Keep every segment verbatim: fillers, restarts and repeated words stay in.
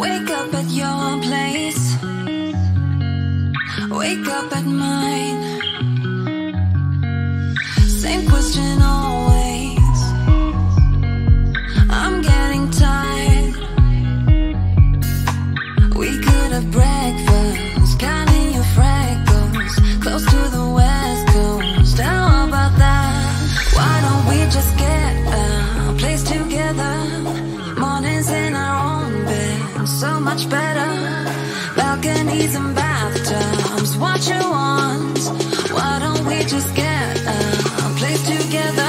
Wake up at your place, wake up at mine. Same question always, I'm getting tired. We could have breakfast, counting your freckles, close to the west coast. How about that? Why don't we just get a place together? Mornings in our own bed, so much better. Balconies and bathtubs, what you want. Why don't we just get a place together?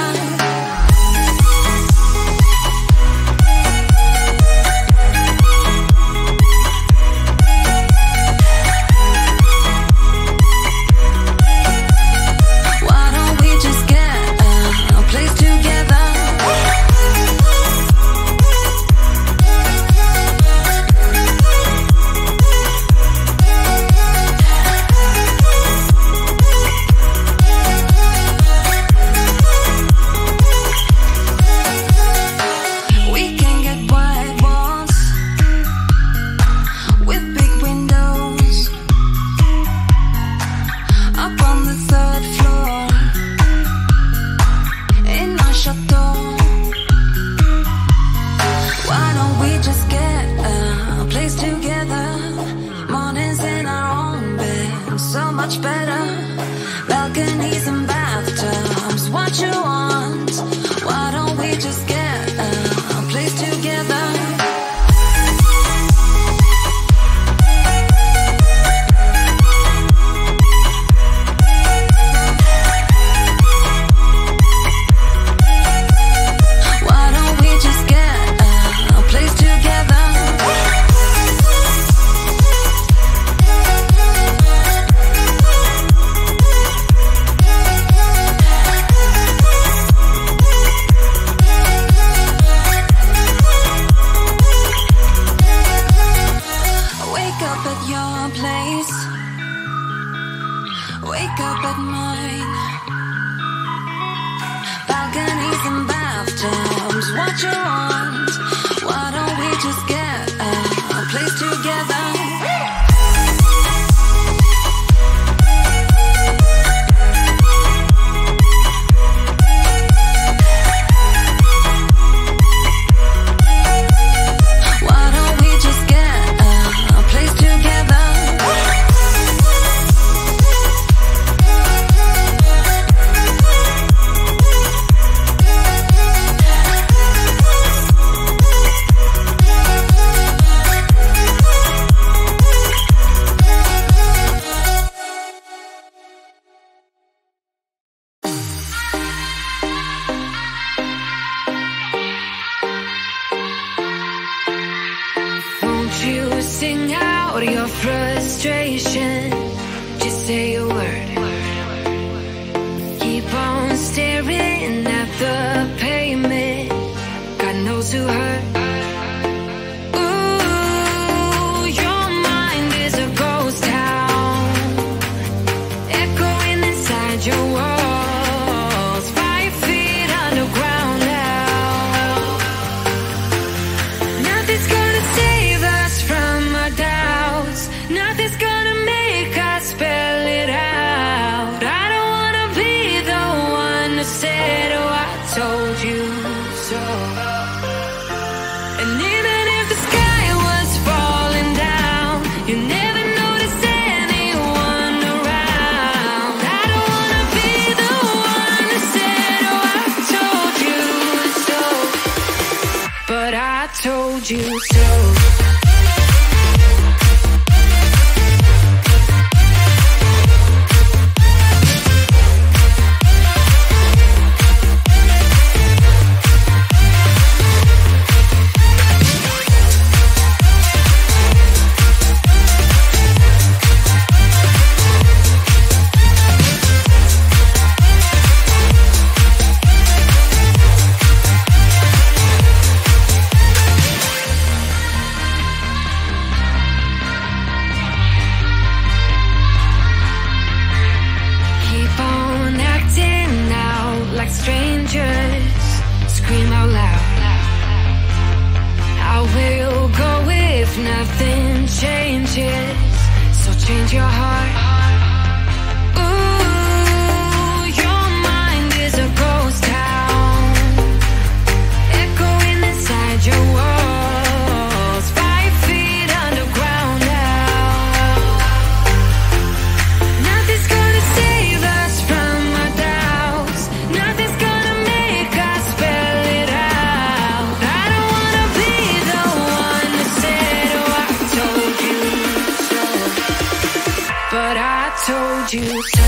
nothing changes, so change your heart. Told you so.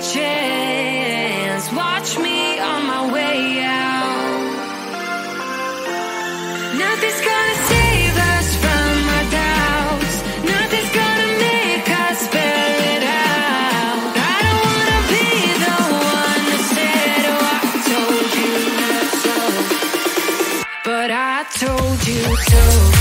Chance, watch me on my way out. Nothing's gonna save us from our doubts. Nothing's gonna make us spell it out. I don't wanna be the one that said, oh, I told you so, but I told you so.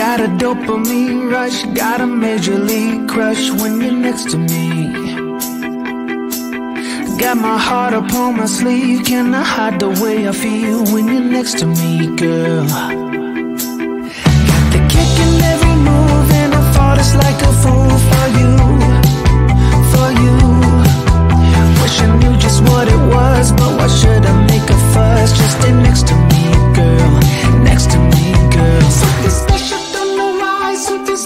Got a dopamine rush, got a major league crush when you're next to me. Got my heart upon my sleeve, can I hide the way I feel when you're next to me, girl? Got the kick in every move and I fall just like a fool for you, for you. Wish I knew just what it was, but why should I make a fuss? Just stay next to me, girl, next to me, girl. Something special.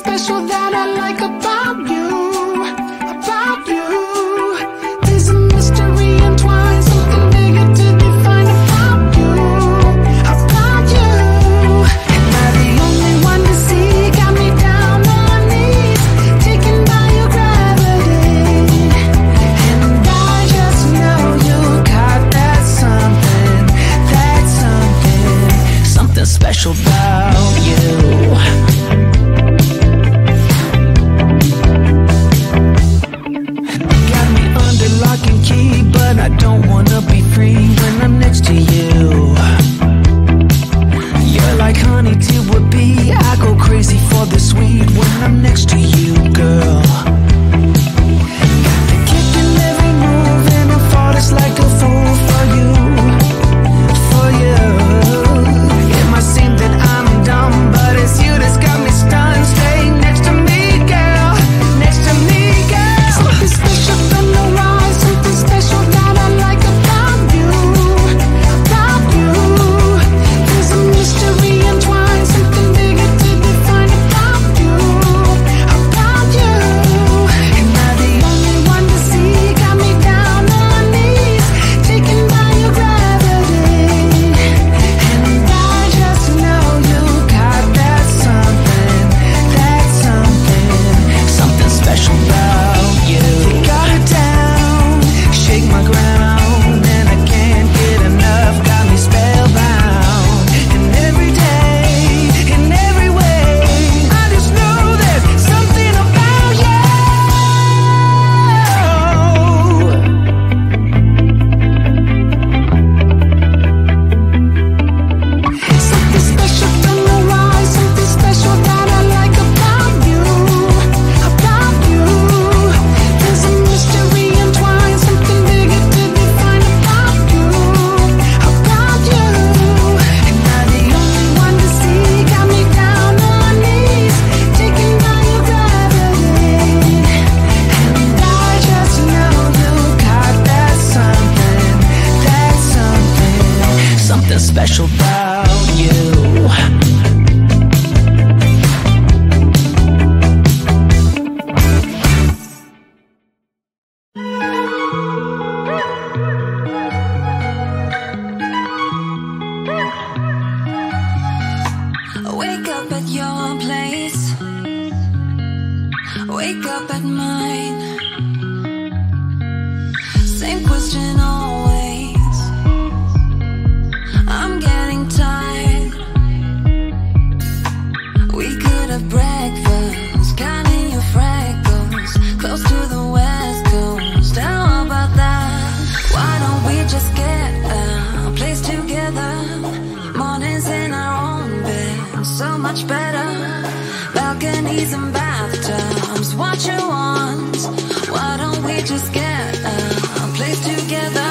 Special that I like about you, about you. There's a mystery entwined, something bigger to define about you, about you. Am I the only one to see? Got me down on my knees, taken by your gravity. And I just know you got that something, that something, something special about you. I don't wanna be free when I'm next to you. You're like honey to a bee, I go crazy for the sweet when I'm next to you, girl. Got the kick in every move and I fall just like a fool for you, for you. It might seem that I'm dumb, but it's you that's got me. up at your place, wake up at mine. Same question always, I'm getting tired. We could have breakfast, counting your freckles, close to the west coast. How about that? Why don't we just get a place together? Mornings in our own bed, so much better. Balconies and bathtubs, what you want? Why don't we just get a place together?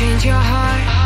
change your heart.